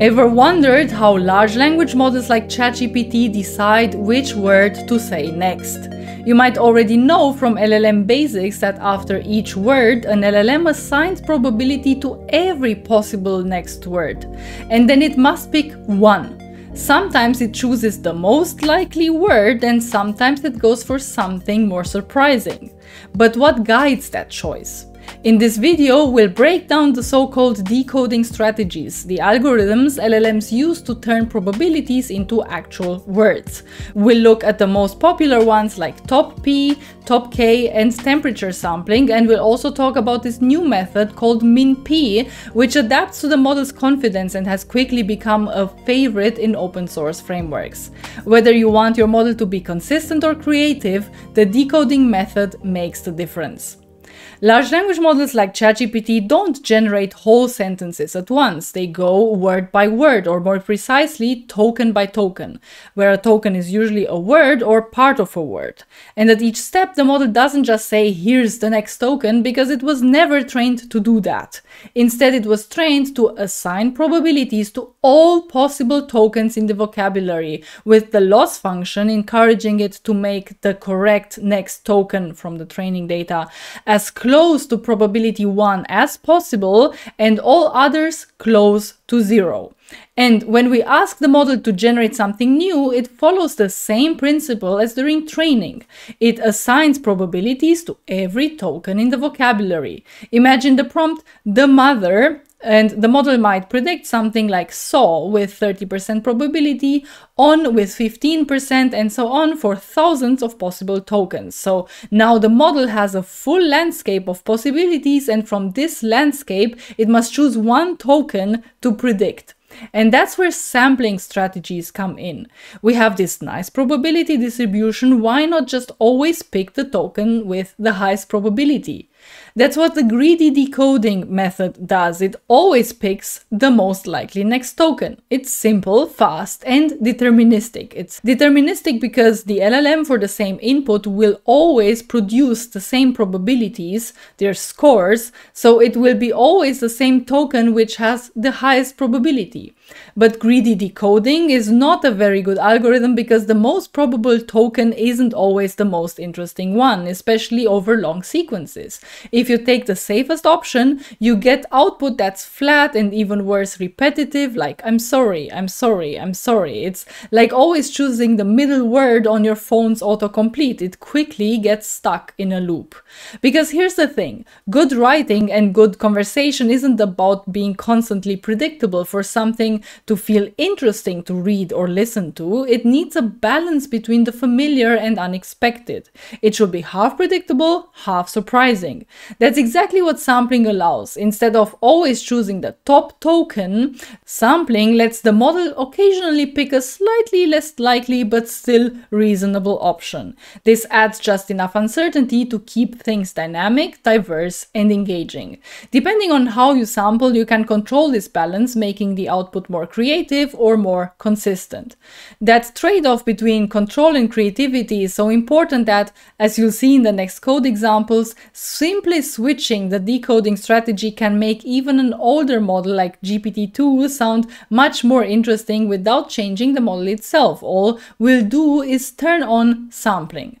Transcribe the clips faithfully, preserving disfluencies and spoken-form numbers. Ever wondered how large language models like ChatGPT decide which word to say next? You might already know from L L M basics that after each word, an L L M assigns probability to every possible next word, and then it must pick one. Sometimes it chooses the most likely word, and sometimes it goes for something more surprising. But what guides that choice? In this video, we'll break down the so-called decoding strategies, the algorithms L L Ms use to turn probabilities into actual words. We'll look at the most popular ones like top-p, top-k, and temperature sampling, and we'll also talk about this new method called min-p, which adapts to the model's confidence and has quickly become a favorite in open source frameworks. Whether you want your model to be consistent or creative, the decoding method makes the difference. Large language models like ChatGPT don't generate whole sentences at once. They go word by word, or more precisely, token by token, where a token is usually a word or part of a word. And at each step, the model doesn't just say, here's the next token, because it was never trained to do that. Instead, it was trained to assign probabilities to all possible tokens in the vocabulary, with the loss function encouraging it to make the correct next token from the training data as as close to probability one as possible, and all others close to zero. And when we ask the model to generate something new, it follows the same principle as during training. It assigns probabilities to every token in the vocabulary. Imagine the prompt, the mother, and the model might predict something like saw with thirty percent probability, on with fifteen percent, and so on for thousands of possible tokens. So now the model has a full landscape of possibilities, and from this landscape, it must choose one token to predict. And that's where sampling strategies come in. We have this nice probability distribution. Why not just always pick the token with the highest probability? That's what the greedy decoding method does. It always picks the most likely next token. It's simple, fast, and deterministic. It's deterministic because the L L M for the same input will always produce the same probabilities, their scores, so it will be always the same token which has the highest probability. But greedy decoding is not a very good algorithm because the most probable token isn't always the most interesting one, especially over long sequences. If you take the safest option, you get output that's flat and even worse, repetitive, like I'm sorry, I'm sorry, I'm sorry. It's like always choosing the middle word on your phone's autocomplete. It quickly gets stuck in a loop. Because here's the thing, good writing and good conversation isn't about being constantly predictable. For something to feel interesting to read or listen to, it needs a balance between the familiar and unexpected. It should be half predictable, half surprising. That's exactly what sampling allows. Instead of always choosing the top token, sampling lets the model occasionally pick a slightly less likely but still reasonable option. This adds just enough uncertainty to keep things dynamic, diverse, and engaging. Depending on how you sample, you can control this balance, making the output more creative or more consistent. That trade-off between control and creativity is so important that, as you'll see in the next code examples, simply switching the decoding strategy can make even an older model like G P T two sound much more interesting without changing the model itself. All we'll do is turn on sampling.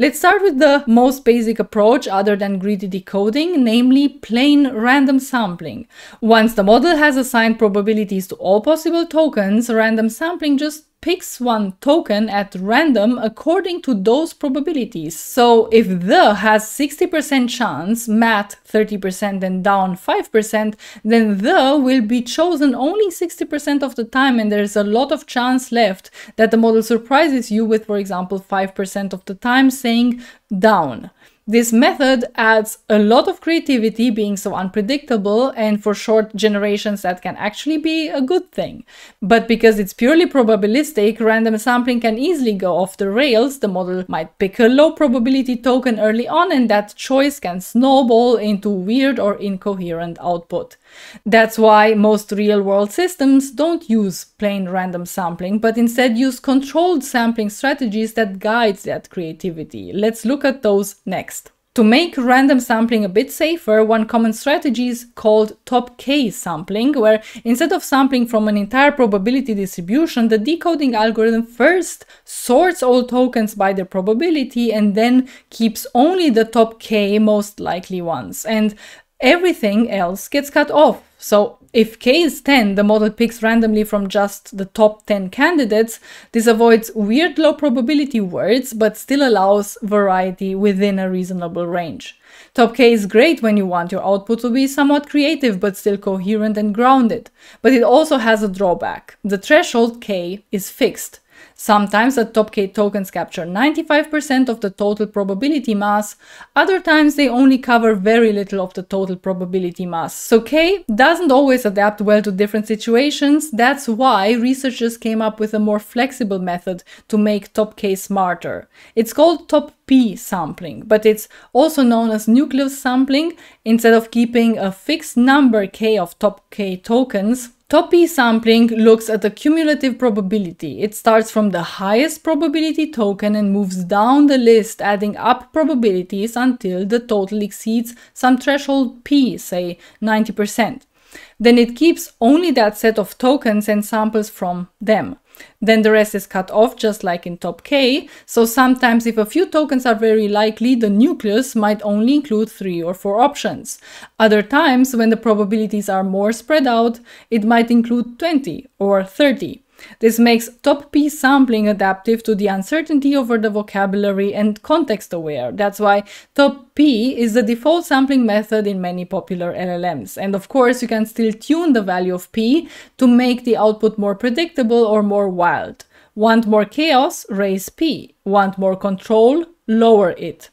Let's start with the most basic approach other than greedy decoding, namely plain random sampling. Once the model has assigned probabilities to all possible tokens, random sampling just picks one token at random according to those probabilities. So if the has sixty percent chance, mat thirty percent and down five percent, then the will be chosen only sixty percent of the time, and there's a lot of chance left that the model surprises you with, for example, five percent of the time saying down. This method adds a lot of creativity, being so unpredictable, and for short generations that can actually be a good thing. But because it's purely probabilistic, random sampling can easily go off the rails. The model might pick a low probability token early on, and that choice can snowball into weird or incoherent output. That's why most real-world systems don't use plain random sampling, but instead use controlled sampling strategies that guide that creativity. Let's look at those next. To make random sampling a bit safer, one common strategy is called top-k sampling, where instead of sampling from an entire probability distribution, the decoding algorithm first sorts all tokens by their probability and then keeps only the top-k most likely ones, and everything else gets cut off. So if k is ten, the model picks randomly from just the top ten candidates. This avoids weird low probability words, but still allows variety within a reasonable range. Top-k is great when you want your output to be somewhat creative, but still coherent and grounded. But it also has a drawback. The threshold k is fixed. Sometimes the top-k tokens capture ninety-five percent of the total probability mass, other times they only cover very little of the total probability mass. So k doesn't always adapt well to different situations. That's why researchers came up with a more flexible method to make top-k smarter. It's called top-p sampling, but it's also known as nucleus sampling. Instead of keeping a fixed number k of top-k tokens, top-p sampling looks at the cumulative probability. It starts from the highest probability token and moves down the list, adding up probabilities until the total exceeds some threshold p, say ninety percent. Then it keeps only that set of tokens and samples from them. Then the rest is cut off, just like in top-k, so sometimes if a few tokens are very likely, the nucleus might only include three or four options. Other times, when the probabilities are more spread out, it might include twenty or thirty. This makes top-p sampling adaptive to the uncertainty over the vocabulary and context-aware. That's why top-p is the default sampling method in many popular L L Ms. And of course, you can still tune the value of p to make the output more predictable or more wild. Want more chaos? Raise p. Want more control? Lower it.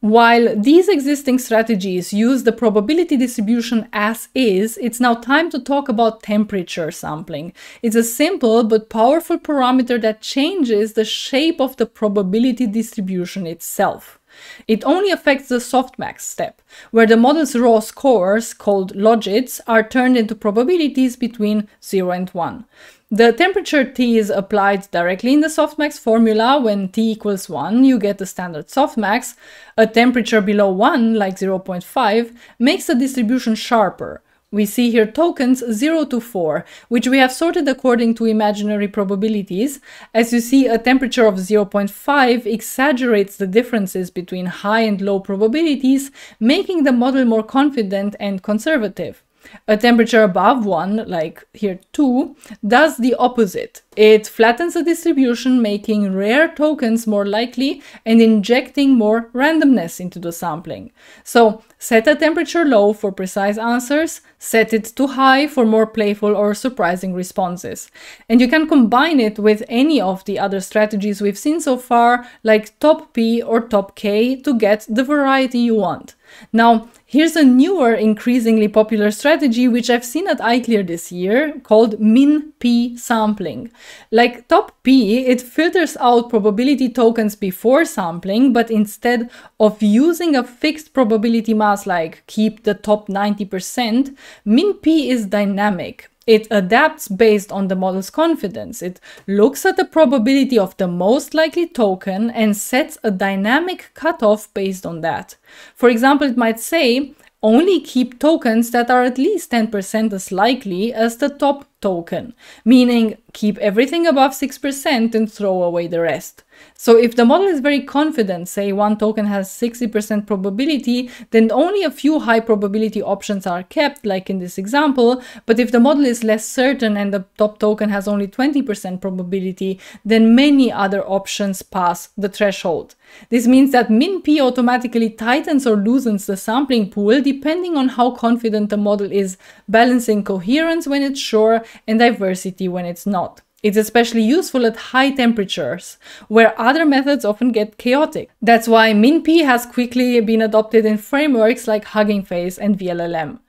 While these existing strategies use the probability distribution as is, it's now time to talk about temperature sampling. It's a simple but powerful parameter that changes the shape of the probability distribution itself. It only affects the softmax step, where the model's raw scores, called logits, are turned into probabilities between zero and one. The temperature T is applied directly in the softmax formula. When T equals one, you get the standard softmax. A temperature below one, like zero point five, makes the distribution sharper. We see here tokens zero to four, which we have sorted according to imaginary probabilities. As you see, a temperature of zero point five exaggerates the differences between high and low probabilities, making the model more confident and conservative. A temperature above one, like here two, does the opposite. It flattens the distribution, making rare tokens more likely and injecting more randomness into the sampling. So set a temperature low for precise answers, set it to high for more playful or surprising responses. And you can combine it with any of the other strategies we've seen so far, like top-p or top-k, to get the variety you want. Now, here's a newer, increasingly popular strategy which I've seen at I C L R this year, called min-p sampling. Like top-p, it filters out probability tokens before sampling, but instead of using a fixed probability mass like keep the top ninety percent, min-p is dynamic. It adapts based on the model's confidence. It looks at the probability of the most likely token and sets a dynamic cutoff based on that. For example, it might say, only keep tokens that are at least ten percent as likely as the top token, meaning keep everything above six percent and throw away the rest. So if the model is very confident, say one token has sixty percent probability, then only a few high probability options are kept, like in this example. But if the model is less certain and the top token has only twenty percent probability, then many other options pass the threshold. This means that min-p automatically tightens or loosens the sampling pool depending on how confident the model is, balancing coherence when it's sure and diversity when it's not. It's especially useful at high temperatures, where other methods often get chaotic. That's why min-p has quickly been adopted in frameworks like Hugging Face and V L L M.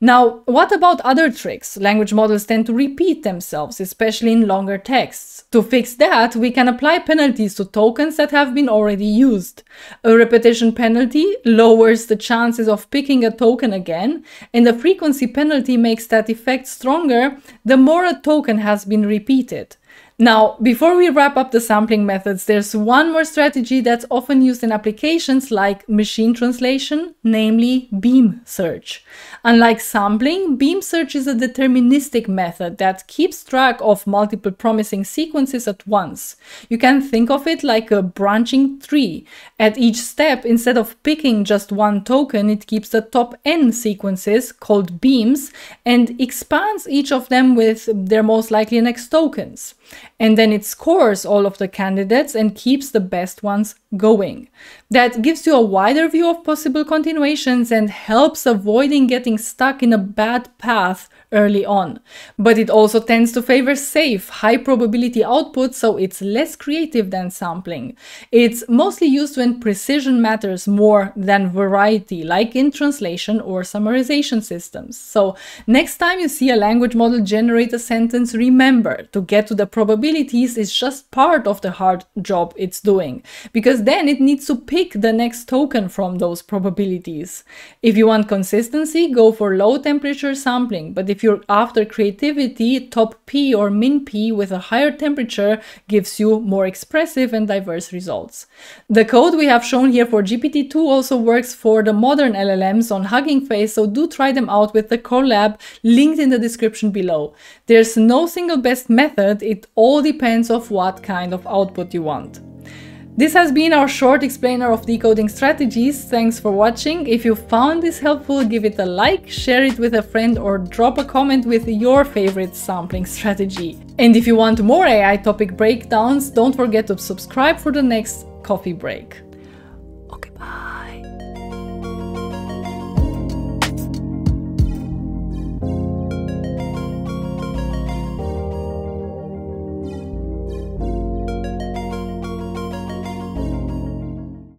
Now, what about other tricks? Language models tend to repeat themselves, especially in longer texts. To fix that, we can apply penalties to tokens that have been already used. A repetition penalty lowers the chances of picking a token again, and a frequency penalty makes that effect stronger the more a token has been repeated. Now, before we wrap up the sampling methods, there's one more strategy that's often used in applications like machine translation, namely beam search. Unlike sampling, beam search is a deterministic method that keeps track of multiple promising sequences at once. You can think of it like a branching tree. At each step, instead of picking just one token, it keeps the top n sequences, called beams, and expands each of them with their most likely next tokens. And then it scores all of the candidates and keeps the best ones going. That gives you a wider view of possible continuations and helps avoiding getting stuck in a bad path early on. But it also tends to favor safe, high probability output, so it's less creative than sampling. It's mostly used when precision matters more than variety, like in translation or summarization systems. So next time you see a language model generate a sentence, remember, to get to the probabilities is just part of the hard job it's doing, because then it needs to pick the next token from those probabilities. If you want consistency, go for low temperature sampling, but if you're after creativity, top-p or min-p with a higher temperature gives you more expressive and diverse results. The code we have shown here for G P T two also works for the modern L L Ms on Hugging Face, so do try them out with the collab linked in the description below. There's no single best method, it It all depends on what kind of output you want. This has been our short explainer of decoding strategies. Thanks for watching. If you found this helpful, give it a like, share it with a friend, or drop a comment with your favorite sampling strategy. And if you want more A I topic breakdowns, don't forget to subscribe for the next coffee break.